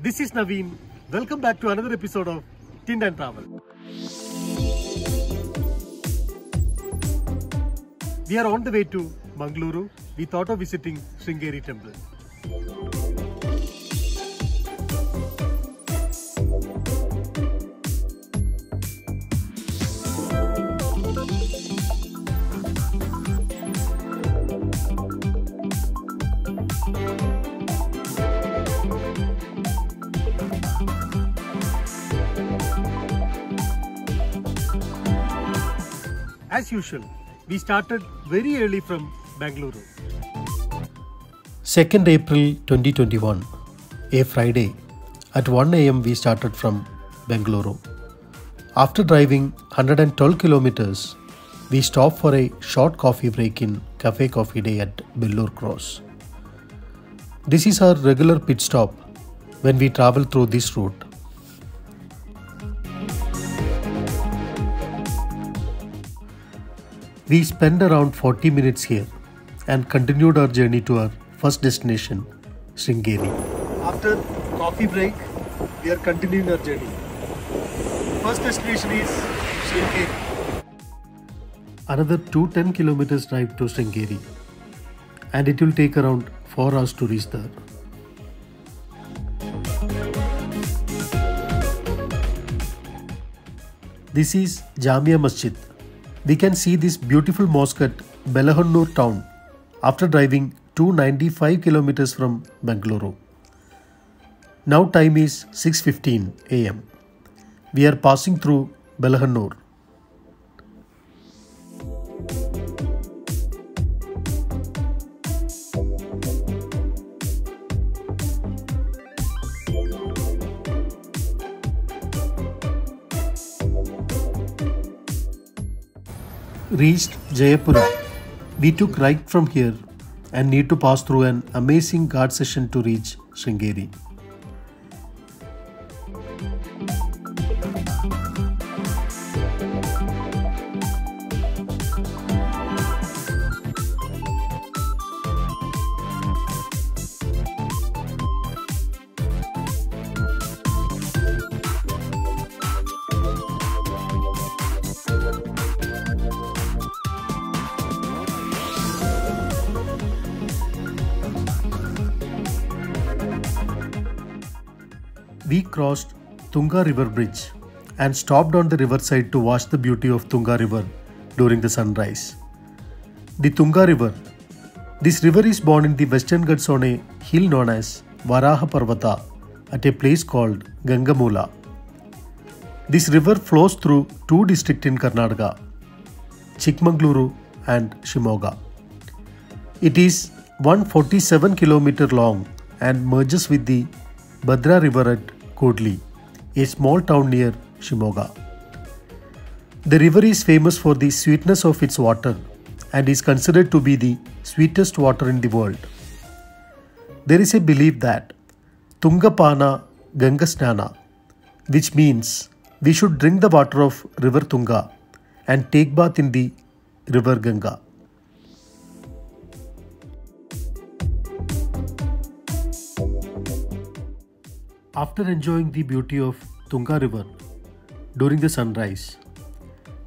This is Naveen. Welcome back to another episode of Tint and Travel. We are on the way to Mangaluru. We thought of visiting Sringeri Temple. As usual, we started very early from Bengaluru. 2nd April 2021, a Friday, at 1 am we started from Bengaluru. After driving 112 kilometers, we stopped for a short coffee break in Cafe Coffee Day at Bellur Cross. This is our regular pit stop when we travel through this route. We spent around 40 minutes here and continued our journey to our first destination, Sringeri. After coffee break, we are continuing our journey. First destination is Sringeri. Another 210 kilometers drive to Sringeri, and it will take around 4 hours to reach there. This is Jamia Masjid. We can see this beautiful mosque at Belahonnur town after driving 295 kilometers from Bengaluru. Now time is 6:15 am. We are passing through Belahonnur. Reached Jayapura. We took right from here and need to pass through an amazing guard session to reach Sringeri. We crossed Tunga river bridge and stopped on the riverside to watch the beauty of Tunga river during the sunrise. The Tunga river. This river is born in the Western Ghats on a hill known as Varaha Parvata at a place called Gangamoola. This river flows through two districts in Karnataka, Chikmagalur and Shimoga. It is 147 km long and merges with the Bhadra river at Koodli, a small town near Shimoga. The river is famous for the sweetness of its water and is considered to be the sweetest water in the world. There is a belief that Tunga Pana Ganga Snana, which means we should drink the water of river Tunga and take bath in the river Ganga. After enjoying the beauty of Tunga river during the sunrise,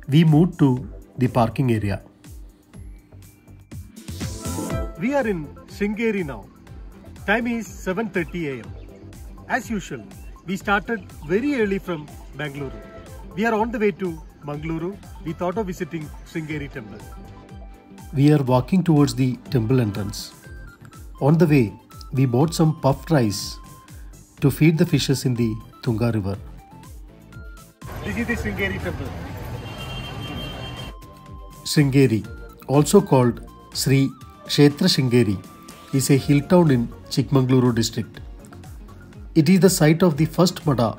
we moved to the parking area. We are in Sringeri now. Time is 7:30 am. As usual, we started very early from Bengaluru. We are on the way to Mangaluru. We thought of visiting Sringeri Temple. We are walking towards the temple entrance. On the way, we bought some puffed rice to feed the fishes in the Tunga river. This is the Sringeri temple. Sringeri, also called Sri Shetra Sringeri, is a hill town in Chikmagalur district. It is the site of the first Mada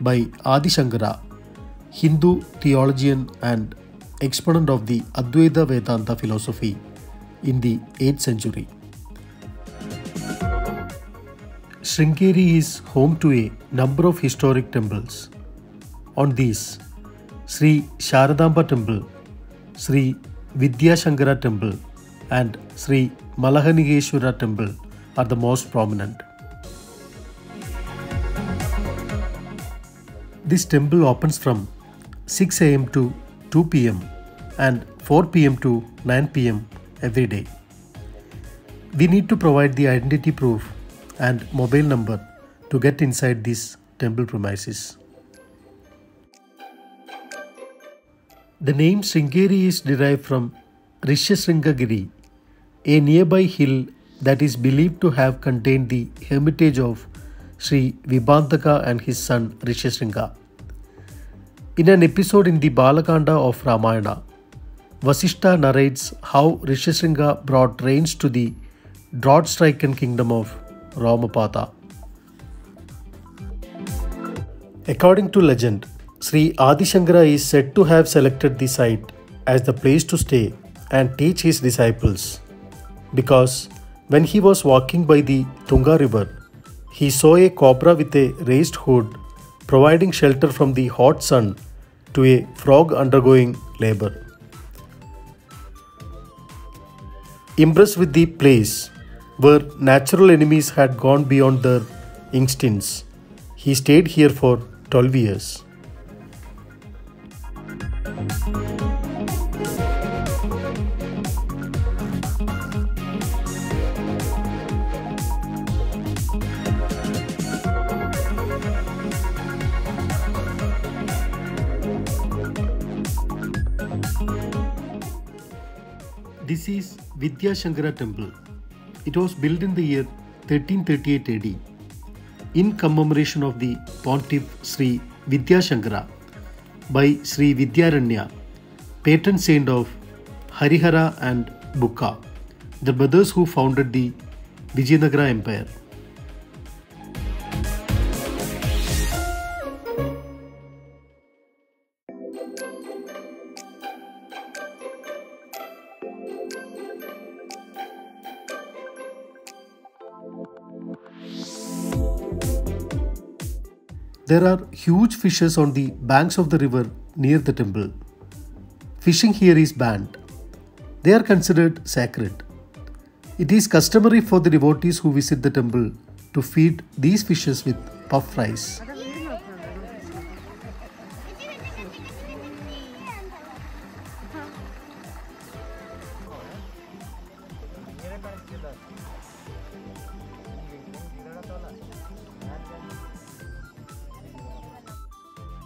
by Adi Shankara, Hindu theologian and exponent of the Advaita Vedanta philosophy in the 8th century. Sringeri is home to a number of historic temples. On these, Sri Sharadamba Temple, Sri Vidya Shankara Temple and Sri Malahanikareshvara Temple are the most prominent. This temple opens from 6 am to 2 pm and 4 pm to 9 pm every day. We need to provide the identity proof and mobile number to get inside these temple premises. The name Sringeri is derived from Rishyashringa-Giri, a nearby hill that is believed to have contained the hermitage of Sri Vibhandaka and his son Rishyashringa. In an episode in the Balakanda of Ramayana, Vasishtha narrates how Rishyashringa brought rains to the drought-stricken kingdom of Ramayana. According to legend, Sri Adi Shankara is said to have selected the site as the place to stay and teach his disciples, because when he was walking by the Tunga river, he saw a cobra with a raised hood providing shelter from the hot sun to a frog undergoing labor. Impressed with the place where natural enemies had gone beyond their instincts, he stayed here for 12 years. This is Vidya Shankara Temple. It was built in the year 1338 AD in commemoration of the Pontiff Sri Vidya Shankara by Sri Vidyaranya, patron saint of Harihara and Bukka, the brothers who founded the Vijayanagara Empire. There are huge fishes on the banks of the river near the temple. Fishing here is banned. They are considered sacred. It is customary for the devotees who visit the temple to feed these fishes with puff rice.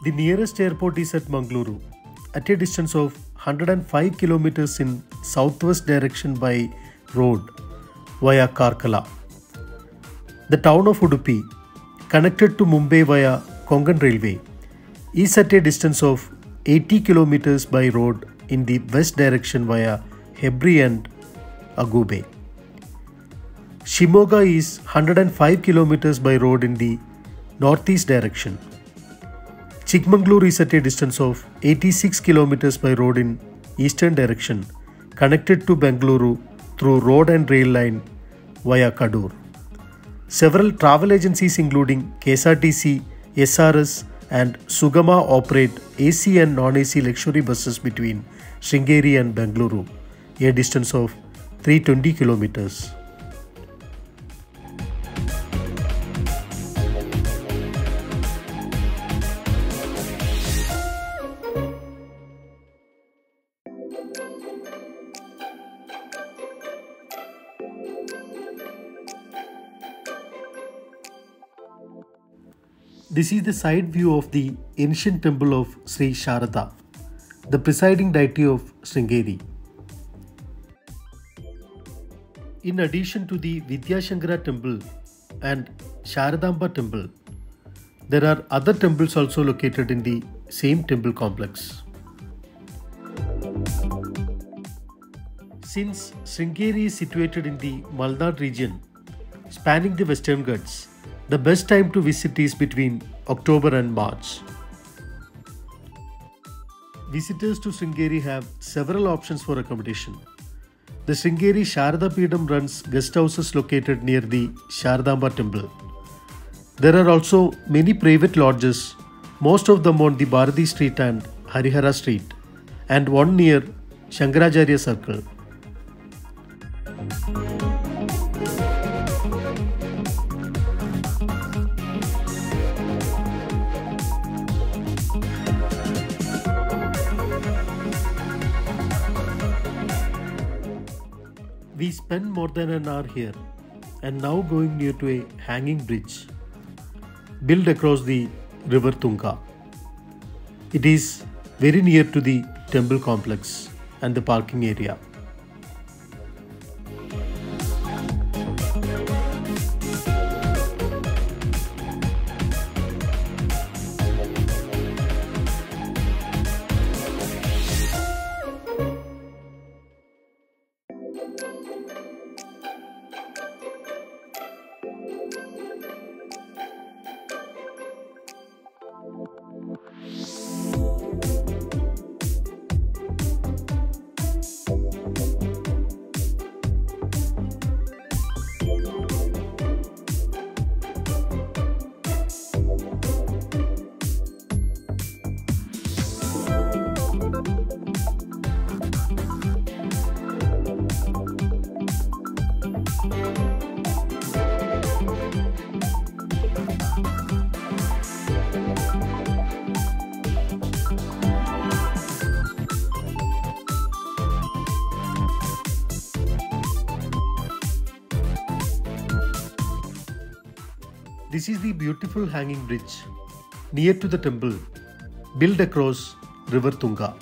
The nearest airport is at Mangaluru, at a distance of 105 kilometers in southwest direction by road via Karkala. The town of Udupi, connected to Mumbai via Konkan Railway, is at a distance of 80 kilometers by road in the west direction via Hebri and Agube. Shimoga is 105 kilometers by road in the northeast direction. Chikmagalur is at a distance of 86 kilometers by road in eastern direction, connected to Bengaluru through road and rail line via Kadur. Several travel agencies including KSRTC, SRS and Sugama operate AC and non-AC luxury buses between Sringeri and Bengaluru, a distance of 320 kilometers. This is the side view of the ancient temple of Sri Sharada, the presiding deity of Sringeri. In addition to the Vidya Shankara temple and Sharadamba temple, there are other temples also located in the same temple complex. Since Sringeri is situated in the Malnad region, spanning the Western Ghats, the best time to visit is between October and March. Visitors to Sringeri have several options for accommodation. The Sringeri Sharada Peedam runs guest houses located near the Sharadamba temple. There are also many private lodges, most of them on the Bharati Street and Harihara Street, and one near Shankaracharya Circle. We spent more than an hour here and now going near to a hanging bridge built across the river Tunga. It is very near to the temple complex and the parking area. This is the beautiful hanging bridge near to the temple built across river Tunga.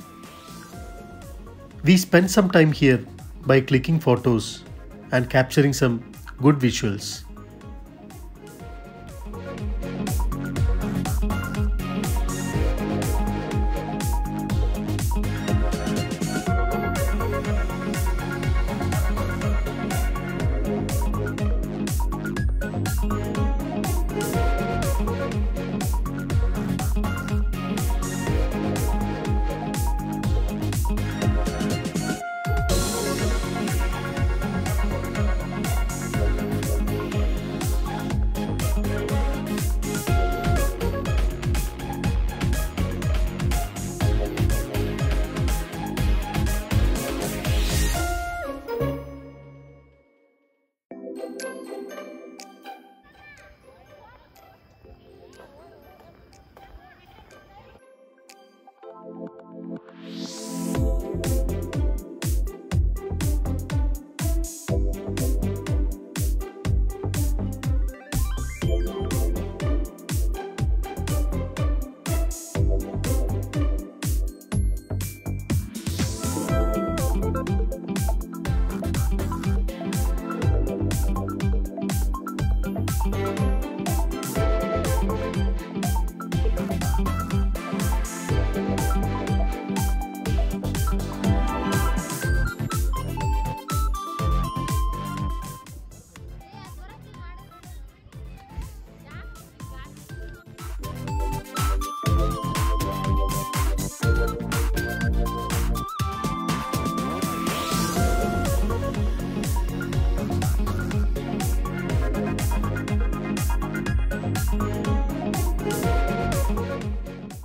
We spent some time here by clicking photos and capturing some good visuals.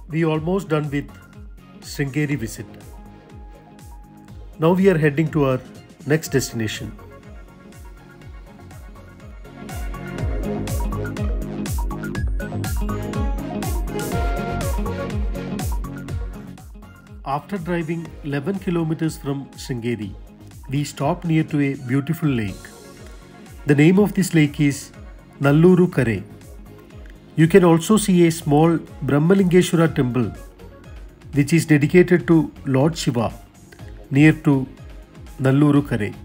We almost done with Sringeri visit. Now we are heading to our next destination. After driving 11 kilometers from Sringeri, we stopped near to a beautiful lake. The name of this lake is Nalluru Kare. You can also see a small Brahmalingeshwara temple which is dedicated to Lord Shiva near to Nalluru Kare.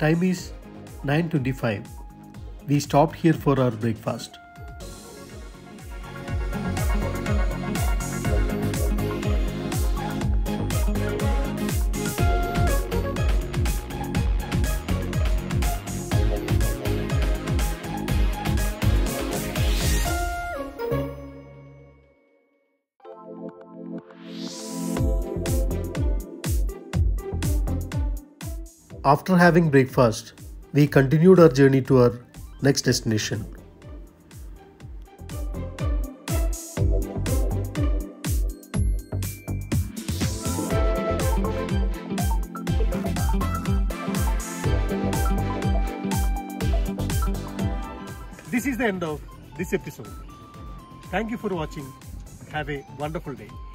Time is 9:25. We stopped here for our breakfast. After having breakfast, we continued our journey to our next destination. This is the end of this episode. Thank you for watching. Have a wonderful day.